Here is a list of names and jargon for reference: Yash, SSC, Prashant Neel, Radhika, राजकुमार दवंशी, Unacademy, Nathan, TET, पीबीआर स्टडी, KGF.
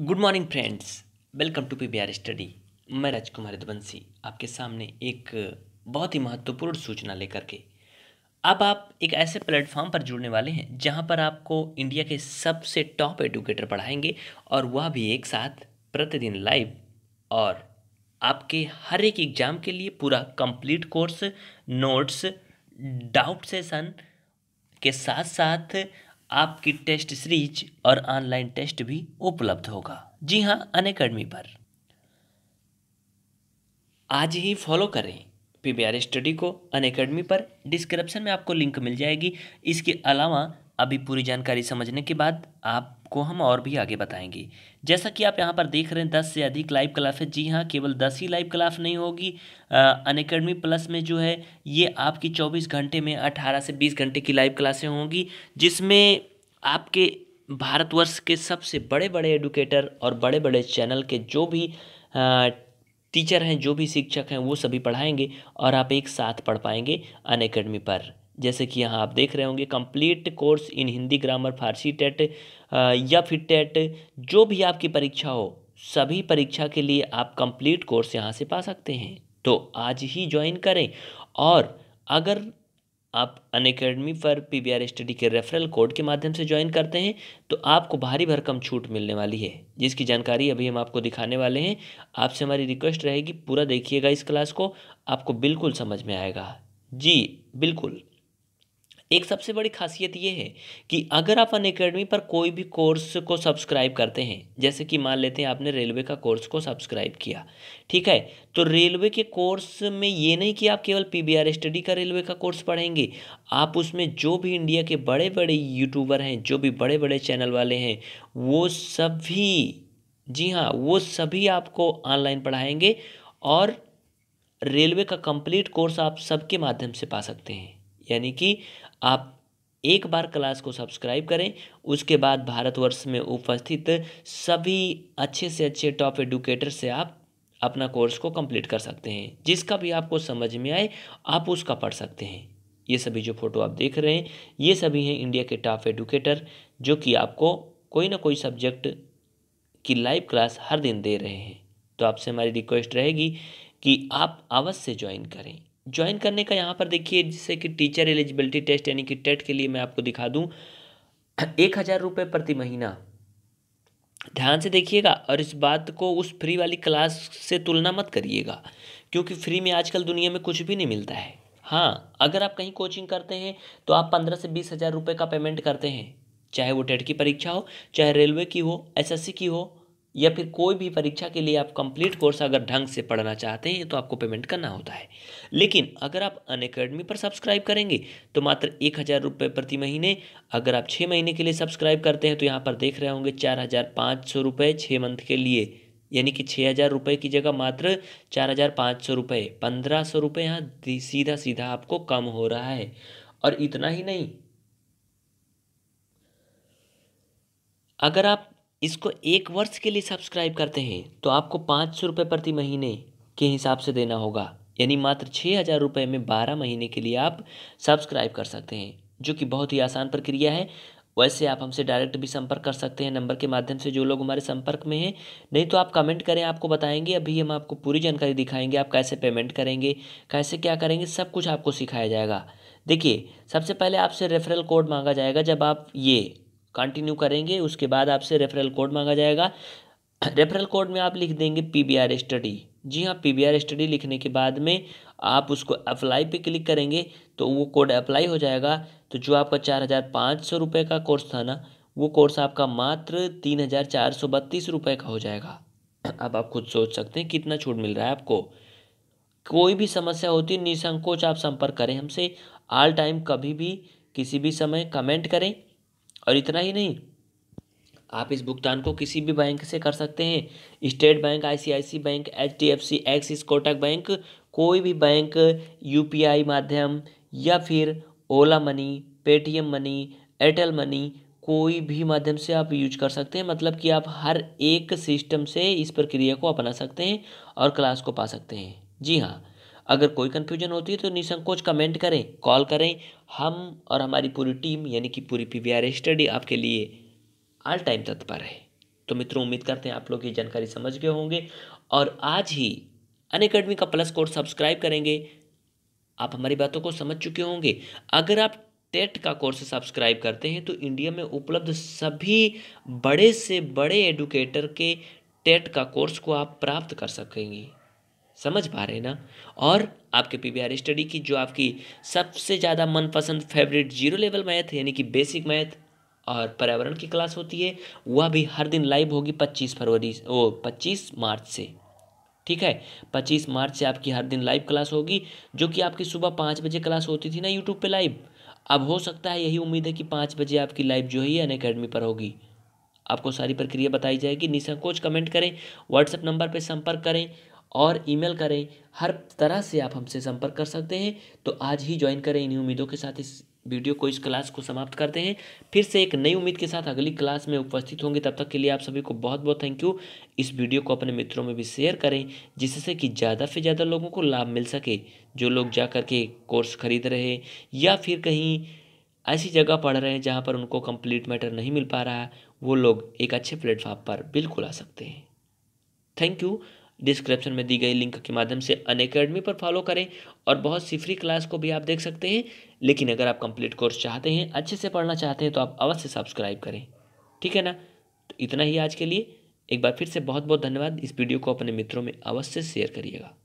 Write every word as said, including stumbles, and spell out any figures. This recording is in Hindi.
Good morning friends, welcome to पीबीआर स्टडी। मैं राजकुमार दवंशी आपके सामने एक बहुत ही महत्वपूर्ण सूचना लेकर के अब आप एक ऐसे प्लेटफॉर्म पर जुड़ने वाले हैं जहां पर आपको इंडिया के सबसे टॉप एजुकेटर पढ़ाएंगे और वह भी एक साथ प्रतिदिन लाइव, और आपके हर एक एग्ज़ाम के लिए पूरा complete course, notes, doubt session के साथ साथ आपकी टेस्ट सीरीज और ऑनलाइन टेस्ट भी उपलब्ध होगा। जी हाँ, अनअकैडमी पर आज ही फॉलो करें पीबीआर स्टडी को अनअकैडमी पर। डिस्क्रिप्शन में आपको लिंक मिल जाएगी। इसके अलावा अभी पूरी जानकारी समझने के बाद आपको हम और भी आगे बताएंगे। जैसा कि आप यहाँ पर देख रहे हैं, दस से अधिक लाइव क्लास है। जी हाँ, केवल दस ही लाइव क्लास नहीं होगी। अनअकैडमी प्लस में जो है ये आपकी चौबीस घंटे में अठारह से बीस घंटे की लाइव क्लासें होंगी, जिसमें आपके भारतवर्ष के सबसे बड़े बड़े एडुकेटर और बड़े बड़े चैनल के जो भी आ, टीचर हैं, जो भी शिक्षक हैं, वो सभी पढ़ाएंगे और आप एक साथ पढ़ पाएंगे अनअकैडमी पर। जैसे कि यहाँ आप देख रहे होंगे, complete course in Hindi, grammar, Farsi, TET या फिर टेट, जो भी आपकी परीक्षा हो, सभी परीक्षा के लिए आप कंप्लीट कोर्स यहाँ से पा सकते हैं। तो आज ही ज्वाइन करें, और अगर आप अनअकैडमी पर पीबीआर स्टडी के रेफरल कोड के माध्यम से ज्वाइन करते हैं तो आपको भारी भरकम छूट मिलने वाली है, जिसकी जानकारी अभी हम आपको दिखाने वाले हैं। आपसे हमारी रिक्वेस्ट रहेगी, पूरा देखिएगा इस क्लास को, आपको बिल्कुल समझ में आएगा। जी बिल्कुल, एक सबसे बड़ी खासियत ये है कि अगर आप अनअकैडमी पर कोई भी कोर्स को सब्सक्राइब करते हैं, जैसे कि मान लेते हैं आपने रेलवे का कोर्स को सब्सक्राइब किया, ठीक है, तो रेलवे के कोर्स में ये नहीं कि आप केवल पीबीआर स्टडी का रेलवे का कोर्स पढ़ेंगे। आप उसमें जो भी इंडिया के बड़े बड़े यूट्यूबर हैं, जो भी बड़े बड़े चैनल वाले हैं, वो सभी, जी हाँ, वो सभी आपको ऑनलाइन पढ़ाएंगे और रेलवे का कंप्लीट कोर्स आप सबके माध्यम से पा सकते हैं। यानी कि आप एक बार क्लास को सब्सक्राइब करें, उसके बाद भारतवर्ष में उपस्थित सभी अच्छे से अच्छे टॉप एडुकेटर से आप अपना कोर्स को कंप्लीट कर सकते हैं। जिसका भी आपको समझ में आए आप उसका पढ़ सकते हैं। ये सभी जो फोटो आप देख रहे हैं, ये सभी हैं इंडिया के टॉप एडुकेटर, जो कि आपको कोई ना कोई सब्जेक्ट की लाइव क्लास हर दिन दे रहे हैं। तो आपसे हमारी रिक्वेस्ट रहेगी कि आप अवश्य ज्वाइन करें। ज्वाइन करने का यहाँ पर देखिए, जिससे कि टीचर एलिजिबिलिटी टेस्ट यानी कि टेट के लिए मैं आपको दिखा दूँ, एक हज़ार रुपये प्रति महीना। ध्यान से देखिएगा और इस बात को उस फ्री वाली क्लास से तुलना मत करिएगा, क्योंकि फ्री में आजकल दुनिया में कुछ भी नहीं मिलता है। हाँ, अगर आप कहीं कोचिंग करते हैं तो आप पंद्रह से बीस हज़ार रुपये का पेमेंट करते हैं, चाहे वो टेट की परीक्षा हो, चाहे रेलवे की हो, एस एस सी की हो, या फिर कोई भी परीक्षा के लिए आप कंप्लीट कोर्स अगर ढंग से पढ़ना चाहते हैं तो आपको पेमेंट करना होता है। लेकिन अगर आप अनअकैडमी पर सब्सक्राइब करेंगे तो मात्र एक हज़ार रुपये प्रति महीने। अगर आप छः महीने के लिए सब्सक्राइब करते हैं तो यहाँ पर देख रहे होंगे चार हज़ार पाँच सौ रुपये छः मंथ के लिए, यानी कि छः हज़ार रुपये की जगह मात्र चार हज़ार पाँच सौ रुपये पंद्रह सौ रुपये यहाँ सीधा सीधा आपको कम हो रहा है। और इतना ही नहीं, अगर आप इसको एक वर्ष के लिए सब्सक्राइब करते हैं तो आपको पाँच सौ रुपये प्रति महीने के हिसाब से देना होगा, यानी मात्र छः हज़ार रुपये में बारह महीने के लिए आप सब्सक्राइब कर सकते हैं, जो कि बहुत ही आसान प्रक्रिया है। वैसे आप हमसे डायरेक्ट भी संपर्क कर सकते हैं नंबर के माध्यम से, जो लोग हमारे संपर्क में हैं, नहीं तो आप कमेंट करें, आपको बताएंगे। अभी हम आपको पूरी जानकारी दिखाएंगे, आप कैसे पेमेंट करेंगे, कैसे क्या करेंगे, सब कुछ आपको सिखाया जाएगा। देखिए, सबसे पहले आपसे रेफरल कोड मांगा जाएगा। जब आप ये कंटिन्यू करेंगे उसके बाद आपसे रेफरल कोड मांगा जाएगा। रेफरल कोड में आप लिख देंगे पीबीआर स्टडी। जी हाँ, पीबीआर स्टडी लिखने के बाद में आप उसको अप्लाई पे क्लिक करेंगे तो वो कोड अप्लाई हो जाएगा। तो जो आपका चार हज़ार पाँच सौ रुपये का कोर्स था ना, वो कोर्स आपका मात्र तीन हज़ार चार सौ बत्तीस रुपये का हो जाएगा। अब आप खुद सोच सकते हैं कितना छूट मिल रहा है आपको। कोई भी समस्या होती निसंकोच आप संपर्क करें हमसे, ऑल टाइम, कभी भी, किसी भी समय कमेंट करें। और इतना ही नहीं, आप इस भुगतान को किसी भी बैंक से कर सकते हैं। State bank, ICICI bank, HDFC, Axis, Kotak bank, कोई भी बैंक, यूपीआई माध्यम या फिर Ola money, Paytm money, Airtel money, कोई भी माध्यम से आप यूज कर सकते हैं। मतलब कि आप हर एक सिस्टम से इस प्रक्रिया को अपना सकते हैं और क्लास को पा सकते हैं। जी हाँ, अगर कोई कन्फ्यूजन होती है तो निसंकोच कमेंट करें, कॉल करें। हम और हमारी पूरी टीम यानी कि पूरी पीबीआर स्टडी आपके लिए ऑल टाइम तत्पर है। तो मित्रों उम्मीद करते हैं आप लोग ये जानकारी समझ गए होंगे और आज ही अनअकैडमी का प्लस कोर्स सब्सक्राइब करेंगे। आप हमारी बातों को समझ चुके होंगे। अगर आप टेट का कोर्स सब्सक्राइब करते हैं तो इंडिया में उपलब्ध सभी बड़े से बड़े एडुकेटर के टेट का कोर्स को आप प्राप्त कर सकेंगे। समझ पा रहे हैं ना। और आपके पीबीआर स्टडी की जो आपकी सबसे ज़्यादा मनपसंद फेवरेट जीरो लेवल मैथ यानी कि बेसिक मैथ और पर्यावरण की क्लास होती है, वह भी हर दिन लाइव होगी पच्चीस फरवरी ओ पच्चीस मार्च से। ठीक है, पच्चीस मार्च से आपकी हर दिन लाइव क्लास होगी, जो कि आपकी सुबह पाँच बजे क्लास होती थी ना यूट्यूब पे लाइव। अब हो सकता है, यही उम्मीद है कि पाँच बजे आपकी लाइव जो है अनअकैडमी पर होगी। आपको सारी प्रक्रिया बताई जाएगी। निसंकोच कमेंट करें, व्हाट्सएप नंबर पर संपर्क करें और ईमेल करें। हर तरह से आप हमसे संपर्क कर सकते हैं। तो आज ही ज्वाइन करें। इन्हीं उम्मीदों के साथ इस वीडियो को, इस क्लास को समाप्त करते हैं। फिर से एक नई उम्मीद के साथ अगली क्लास में उपस्थित होंगे। तब तक के लिए आप सभी को बहुत बहुत थैंक यू। इस वीडियो को अपने मित्रों में भी शेयर करें जिससे कि ज़्यादा से ज़्यादा लोगों को लाभ मिल सके, जो लोग जा कर के कोर्स खरीद रहे या फिर कहीं ऐसी जगह पढ़ रहे हैं जहाँ पर उनको कंप्लीट मैटर नहीं मिल पा रहा, वो लोग एक अच्छे प्लेटफॉर्म पर बिल्कुल आ सकते हैं। Thank you. डिस्क्रिप्शन में दी गई लिंक के माध्यम से अनअकैडमी पर फॉलो करें और बहुत सी फ्री क्लास को भी आप देख सकते हैं। लेकिन अगर आप कंप्लीट कोर्स चाहते हैं, अच्छे से पढ़ना चाहते हैं, तो आप अवश्य सब्सक्राइब करें। ठीक है ना। तो इतना ही आज के लिए। एक बार फिर से बहुत बहुत धन्यवाद। इस वीडियो को अपने मित्रों में अवश्य शेयर करिएगा।